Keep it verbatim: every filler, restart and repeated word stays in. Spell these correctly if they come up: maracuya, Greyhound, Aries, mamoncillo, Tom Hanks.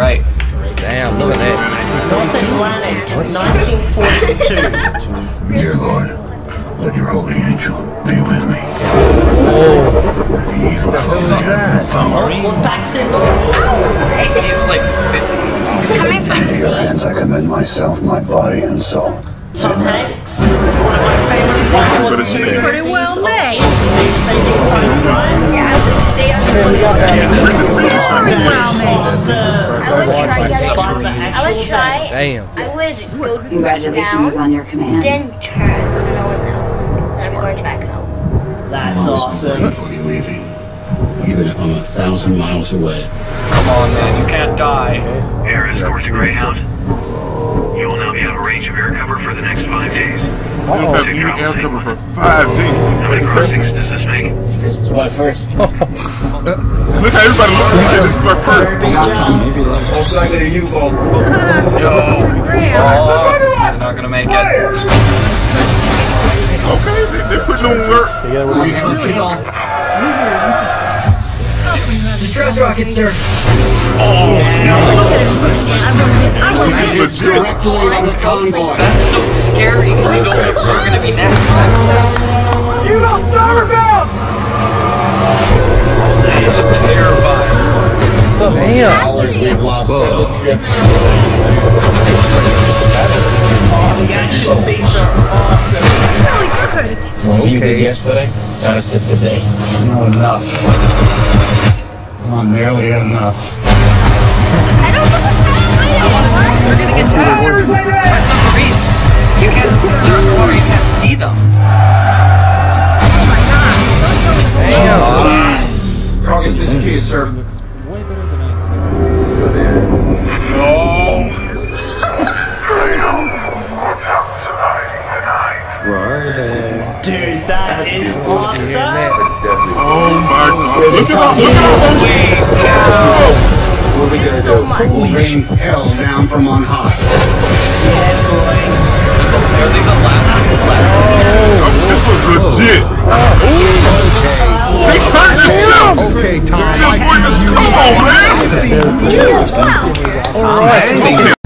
Right. Damn, look at that. nineteen forty-two. Dear Lord, let your holy angel be with me. Oh. Let the evil foe have no power. It's like fifty. Into your hands I commend myself, my body, and soul. Tom Hanks. One of my favorite ones. It's pretty well made. Damn. I would go Congratulations down, on your command. Then turn to no one else. I'm going back home. That's I've awesome. For you, Evie. Even if I'm a thousand miles away. Come on, man. You can't die. Air is north to Greyhound. You will now be out of range of air cover for the next five days. You have to be air cover for five days. How many crossings does this make? This is my first. Look how everybody looks at me. This is my first. I'll sign it to you, Paul. No. I'm not going to make it. Okay, they, they put no work. They got to work. These are interesting. It's tough when you have the stress rockets, sir. Oh, no. I'm going to get directly on the convoy. That's so scary. You don't know if we're going to be next time. You don't starve out! That is terrifying. Damn. We've lost seven ships. The action scenes are awesome. Really good. What you did yesterday, that's it today. It's not enough. Not nearly enough. I don't know what they're gonna get towers by submarines. You can't they're underwater, you can't see them. Oh my god! Yes. Progress is key, sir. Looks way better than I expected. Still there. No. Dude, that is awesome! Oh my god, look at all the way! What are we gonna do? Holy rain hell down from on high. Yeah, boy. This was legit! They turned it down! Okay, Tom, I see you. Come on, man! Alright.